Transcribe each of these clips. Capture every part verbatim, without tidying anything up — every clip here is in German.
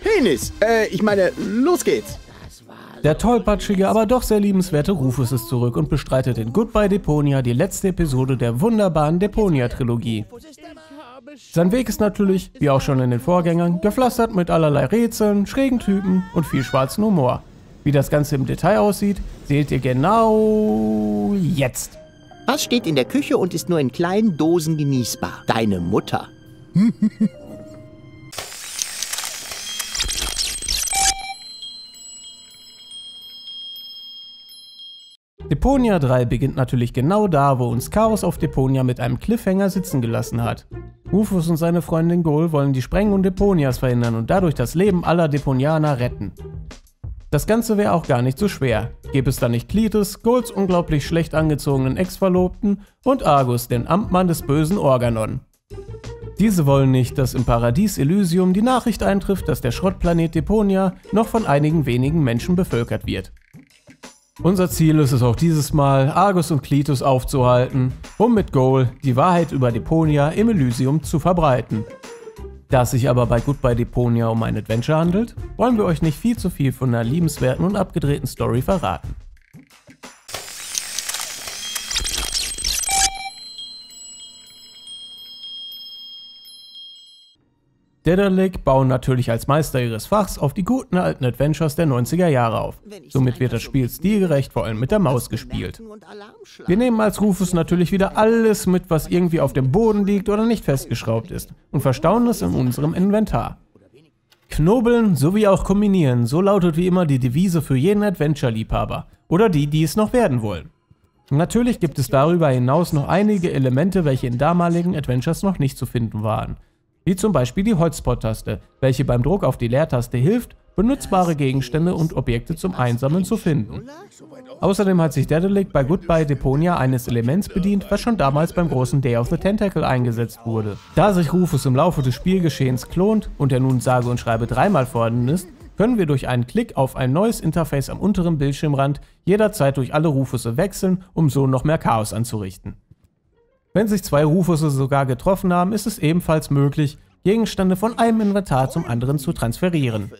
Penis! Äh, ich meine, los geht's! Der tollpatschige, aber doch sehr liebenswerte Rufus ist zurück und bestreitet in Goodbye Deponia die letzte Episode der wunderbaren Deponia-Trilogie. Sein Weg ist natürlich, wie auch schon in den Vorgängern, gepflastert mit allerlei Rätseln, schrägen Typen und viel schwarzen Humor. Wie das Ganze im Detail aussieht, seht ihr genau jetzt. Was steht in der Küche und ist nur in kleinen Dosen genießbar? Deine Mutter. Deponia drei beginnt natürlich genau da, wo uns Chaos auf Deponia mit einem Cliffhanger sitzen gelassen hat. Rufus und seine Freundin Goal wollen die Sprengung Deponias verhindern und dadurch das Leben aller Deponianer retten. Das Ganze wäre auch gar nicht so schwer, gäbe es da nicht Cletus, Goals unglaublich schlecht angezogenen Ex-Verlobten und Argus, den Amtmann des bösen Organon. Diese wollen nicht, dass im Paradies Elysium die Nachricht eintrifft, dass der Schrottplanet Deponia noch von einigen wenigen Menschen bevölkert wird. Unser Ziel ist es auch dieses Mal, Argus und Cletus aufzuhalten, um mit Goal die Wahrheit über Deponia im Elysium zu verbreiten. Da es sich aber bei Goodbye Deponia um ein Adventure handelt, wollen wir euch nicht viel zu viel von einer liebenswerten und abgedrehten Story verraten. Daedalic bauen natürlich als Meister ihres Fachs auf die guten alten Adventures der neunziger Jahre auf. Somit wird das Spiel stilgerecht, vor allem mit der Maus gespielt. Wir nehmen als Rufus natürlich wieder alles mit, was irgendwie auf dem Boden liegt oder nicht festgeschraubt ist, und verstauen es in unserem Inventar. Knobeln sowie auch kombinieren, so lautet wie immer die Devise für jeden Adventure-Liebhaber oder die, die es noch werden wollen. Natürlich gibt es darüber hinaus noch einige Elemente, welche in damaligen Adventures noch nicht zu finden waren. Wie zum Beispiel die Hotspot-Taste, welche beim Druck auf die Leertaste hilft, benutzbare Gegenstände und Objekte zum Einsammeln zu finden. Außerdem hat sich Daedalic bei Goodbye Deponia eines Elements bedient, was schon damals beim großen Day of the Tentacle eingesetzt wurde. Da sich Rufus im Laufe des Spielgeschehens klont und er nun sage und schreibe dreimal vorhanden ist, können wir durch einen Klick auf ein neues Interface am unteren Bildschirmrand jederzeit durch alle Rufusse wechseln, um so noch mehr Chaos anzurichten. Wenn sich zwei Rufusse sogar getroffen haben, ist es ebenfalls möglich, Gegenstände von einem Inventar zum anderen zu transferieren.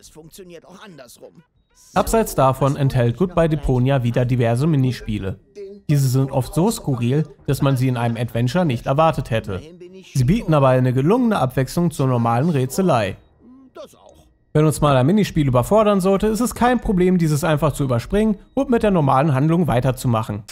Abseits davon enthält Goodbye Deponia wieder diverse Minispiele. Diese sind oft so skurril, dass man sie in einem Adventure nicht erwartet hätte. Sie bieten aber eine gelungene Abwechslung zur normalen Rätselei. Wenn uns mal ein Minispiel überfordern sollte, ist es kein Problem, dieses einfach zu überspringen und mit der normalen Handlung weiterzumachen.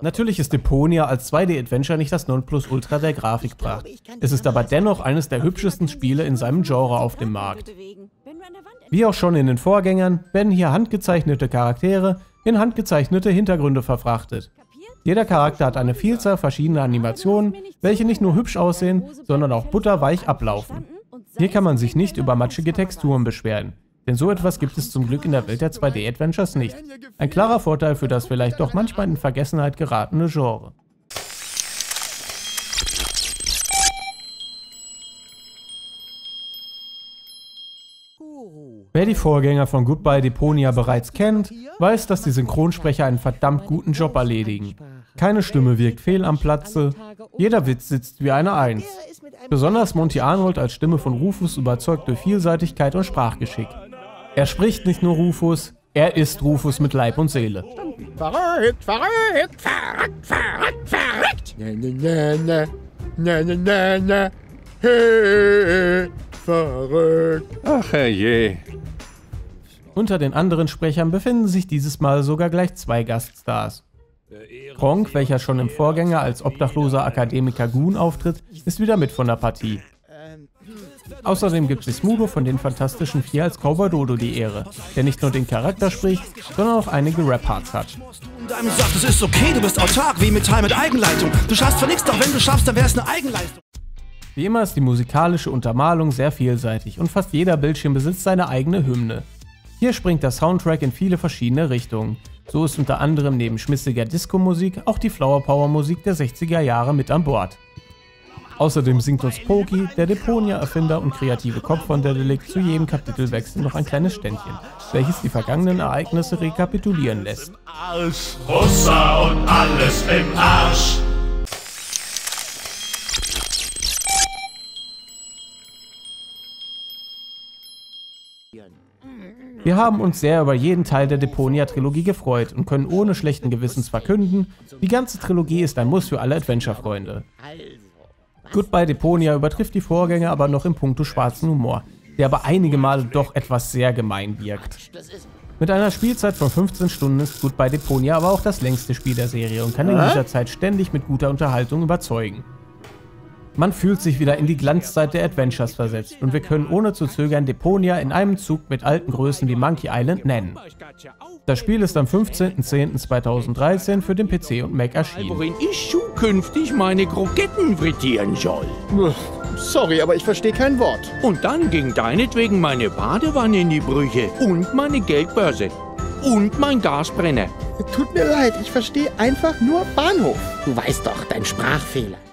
Natürlich ist Deponia als zwei D-Adventure nicht das Nonplusultra der Grafikpracht. Es ist aber dennoch eines der hübschesten Spiele in seinem Genre auf dem Markt. Wie auch schon in den Vorgängern werden hier handgezeichnete Charaktere in handgezeichnete Hintergründe verfrachtet. Jeder Charakter hat eine Vielzahl verschiedener Animationen, welche nicht nur hübsch aussehen, sondern auch butterweich ablaufen. Hier kann man sich nicht über matschige Texturen beschweren. Denn so etwas gibt es zum Glück in der Welt der zwei D-Adventures nicht. Ein klarer Vorteil für das vielleicht doch manchmal in Vergessenheit geratene Genre. Wer die Vorgänger von Goodbye Deponia bereits kennt, weiß, dass die Synchronsprecher einen verdammt guten Job erledigen. Keine Stimme wirkt fehl am Platze, jeder Witz sitzt wie eine Eins. Besonders Monty Arnold als Stimme von Rufus überzeugt durch Vielseitigkeit und Sprachgeschick. Er spricht nicht nur Rufus, er ist Rufus mit Leib und Seele. Verrückt, verrückt, verrückt, verrückt, verrückt! Na, na, na, na, na, na, na, hey, verrückt. Ach herrje. Unter den anderen Sprechern befinden sich dieses Mal sogar gleich zwei Gaststars. Pronk, welcher schon im Vorgänger als obdachloser Akademiker Goon auftritt, ist wieder mit von der Partie. Außerdem gibt es Smudo von den Fantastischen Vier als Cowboy Dodo die Ehre, der nicht nur den Charakter spricht, sondern auch einige Rap-Parts hat. In deinem Sack, es ist okay, du bist autark wie Metall mit Eigenleitung. Du schaffst zwar nichts, doch wenn du schaffst, dann wär's eine Eigenleistung. Wie immer ist die musikalische Untermalung sehr vielseitig und fast jeder Bildschirm besitzt seine eigene Hymne. Hier springt der Soundtrack in viele verschiedene Richtungen. So ist unter anderem neben schmissiger Disco-Musik auch die Flower Power-Musik der sechziger Jahre mit an Bord. Außerdem singt uns Poki, der Deponia-Erfinder und kreative Kopf von Daedalic, zu jedem Kapitelwechsel noch ein kleines Ständchen, welches die vergangenen Ereignisse rekapitulieren lässt. Russa und alles im Arsch! Wir haben uns sehr über jeden Teil der Deponia-Trilogie gefreut und können ohne schlechten Gewissens verkünden, die ganze Trilogie ist ein Muss für alle Adventure-Freunde. Goodbye Deponia übertrifft die Vorgänger aber noch im Punkto schwarzen Humor, der aber einige Male doch etwas sehr gemein wirkt. Mit einer Spielzeit von fünfzehn Stunden ist Goodbye Deponia aber auch das längste Spiel der Serie und kann in dieser Zeit ständig mit guter Unterhaltung überzeugen. Man fühlt sich wieder in die Glanzzeit der Adventures versetzt und wir können ohne zu zögern Deponia in einem Zug mit alten Größen wie Monkey Island nennen. Das Spiel ist am fünfzehnten zehnten zweitausenddreizehn für den P C und Mac erschienen. Worin ich zukünftig meine Kroketten frittieren soll. Sorry, aber ich verstehe kein Wort. Und dann ging deinetwegen meine Badewanne in die Brüche und meine Geldbörse. Und mein Gasbrenner. Tut mir leid, ich verstehe einfach nur Bahnhof. Du weißt doch, dein Sprachfehler.